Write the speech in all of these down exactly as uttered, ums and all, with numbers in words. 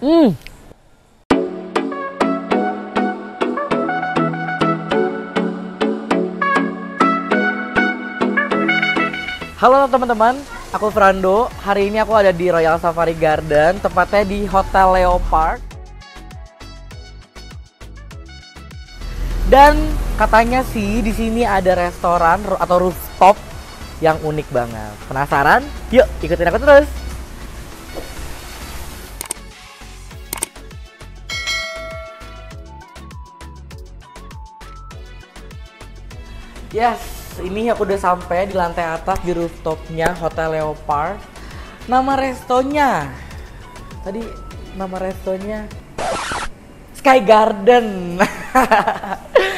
Hmm. Halo teman-teman, aku Frando. Hari ini aku ada di Royal Safari Garden, tepatnya di Hotel Leopard. Dan katanya sih di sini ada restoran atau rooftop yang unik banget. Penasaran? Yuk ikutin aku terus. Yes, ini aku udah sampai di lantai atas di rooftopnya Hotel Leopard. Nama restonya, tadi nama restonya Sky Garden.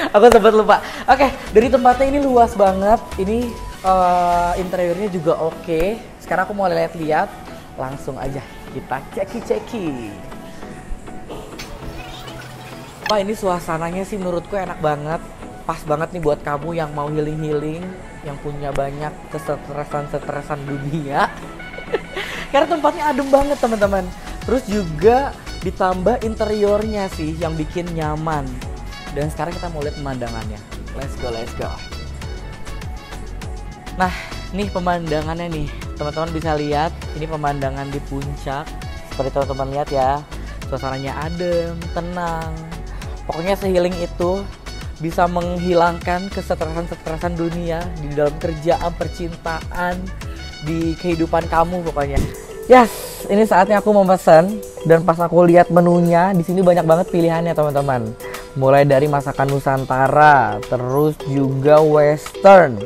Aku sempat lupa. Oke, okay, dari tempatnya ini luas banget. Ini uh, interiornya juga oke. Okay. Sekarang aku mau lihat-lihat, langsung aja kita ceki-ceki. Wah, ini suasananya sih menurutku enak banget. Pas banget nih buat kamu yang mau healing-healing, yang punya banyak kesetresan-setresan dunia. Karena tempatnya adem banget teman-teman. Terus juga ditambah interiornya sih yang bikin nyaman. Dan sekarang kita mau lihat pemandangannya. Let's go, let's go. Nah, nih pemandangannya nih. Teman-teman bisa lihat, ini pemandangan di puncak. Seperti teman-teman lihat ya, suasananya adem, tenang. Pokoknya se-healing itu bisa menghilangkan kesetresan-setresan dunia di dalam kerjaan, percintaan, di kehidupan kamu pokoknya. Yes, ini saatnya aku memesan, dan pas aku lihat menunya, di sini banyak banget pilihannya teman-teman. Mulai dari masakan Nusantara, terus juga Western,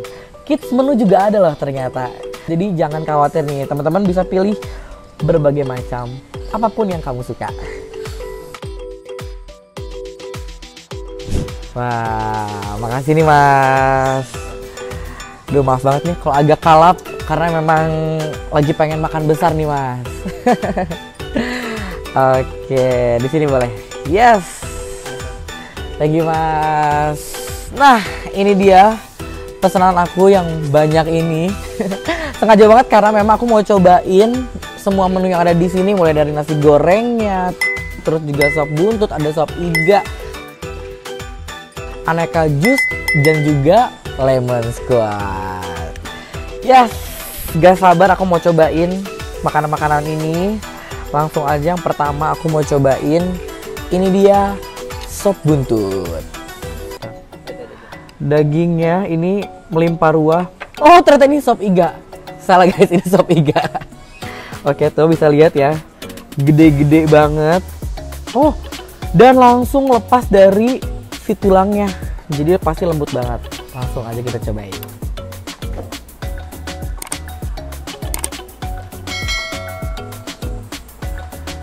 kids menu juga ada loh ternyata. Jadi jangan khawatir nih, teman-teman bisa pilih berbagai macam, apapun yang kamu suka. Wah, makasih nih mas. Duh, maaf banget nih kalau agak kalap, karena memang lagi pengen makan besar nih mas. Oke, di sini boleh. Yes, thank you mas. Nah, ini dia pesanan aku yang banyak ini. Sengaja banget karena memang aku mau cobain semua menu yang ada di sini, mulai dari nasi gorengnya, terus juga sop buntut, ada sop iga, aneka jus, dan juga lemon squash. Yes, gak sabar aku mau cobain makanan-makanan ini. Langsung aja yang pertama aku mau cobain, ini dia sop buntut. Dagingnya ini melimpah ruah. Oh, ternyata ini sop iga. Salah guys, ini sop iga. Oke, tuh bisa lihat ya, gede-gede banget. Oh, dan langsung lepas dari si tulangnya, jadi pasti lembut banget. Langsung aja kita cobain.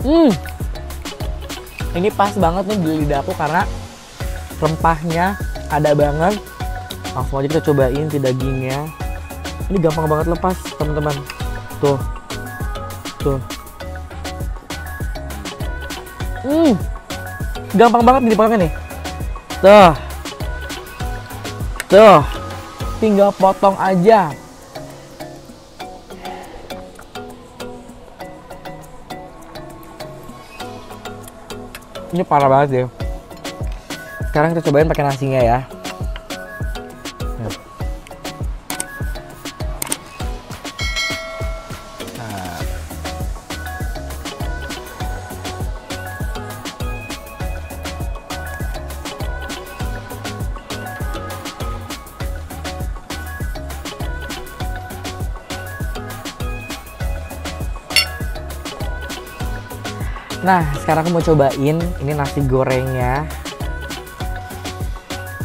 Hmm, ini pas banget nih di lidah aku karena rempahnya ada banget. Langsung aja kita cobain si dagingnya. Ini gampang banget lepas teman-teman. Tuh, tuh. Hmm, gampang banget dipotongnya nih. Tuh, tuh, tinggal potong aja. Ini parah banget deh. Sekarang kita cobain pakai nasinya ya. Nah, sekarang aku mau cobain ini nasi gorengnya.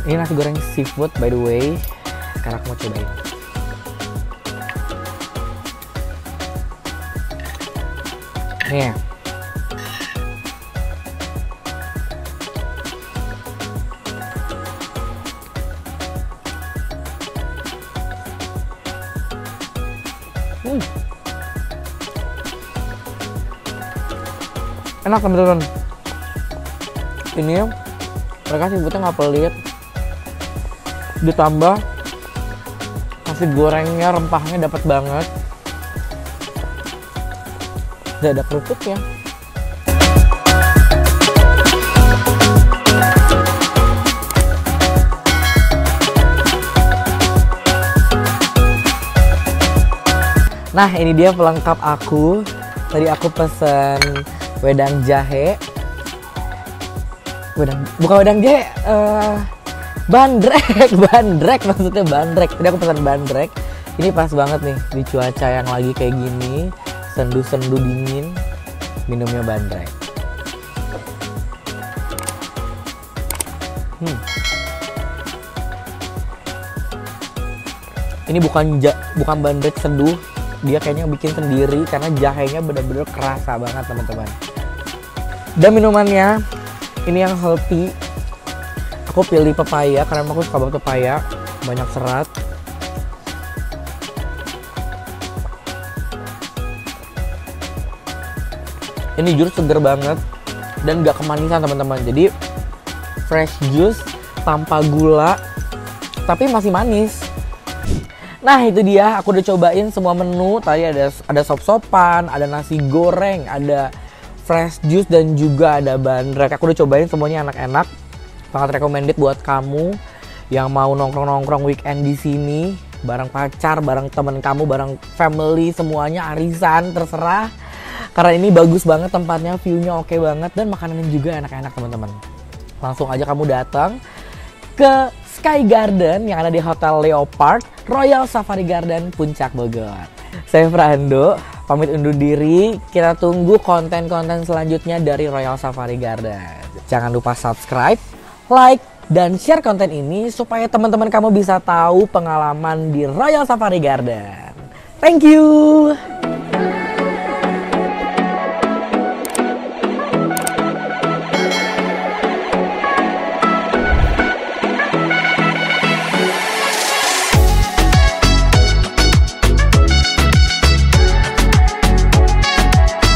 Ini nasi goreng seafood by the way. Sekarang aku mau cobain. Nih. Hmm. Enak teman-teman. Ini mereka seafoodnya nggak pelit, ditambah nasi gorengnya rempahnya dapat banget, nggak ada kerupuknya. Nah, ini dia pelengkap aku. Tadi aku pesen wedang jahe. Wedang, bukan wedang jahe, uh, bandrek, bandrek maksudnya bandrek. Tadi aku pesen bandrek. Ini pas banget nih di cuaca yang lagi kayak gini, sendu-sendu dingin, minumnya bandrek. Hmm. Ini bukan ja, bukan bandrek seduh, dia kayaknya bikin sendiri karena jahenya bener-bener kerasa banget teman-teman. Dan minumannya ini yang healthy, aku pilih pepaya karena aku suka banget pepaya, banyak serat. Ini jus seger banget dan gak kemanisan teman-teman, jadi fresh juice tanpa gula tapi masih manis. Nah itu dia, aku udah cobain semua menu. Tadi ada ada sop-sopan, ada nasi goreng, ada fresh juice dan juga ada bandrek. Aku udah cobain semuanya, enak-enak, sangat recommended buat kamu yang mau nongkrong-nongkrong weekend di sini bareng pacar, bareng temen kamu, bareng family, semuanya arisan terserah. Karena ini bagus banget tempatnya, view-nya oke banget, dan makanannya juga enak-enak teman-teman. Langsung aja kamu datang ke Sky Garden yang ada di Hotel Leopard, Royal Safari Garden, Puncak Bogor. Saya Frando, pamit undur diri. Kita tunggu konten-konten selanjutnya dari Royal Safari Garden. Jangan lupa subscribe, like, dan share konten ini supaya teman-teman kamu bisa tahu pengalaman di Royal Safari Garden. Thank you!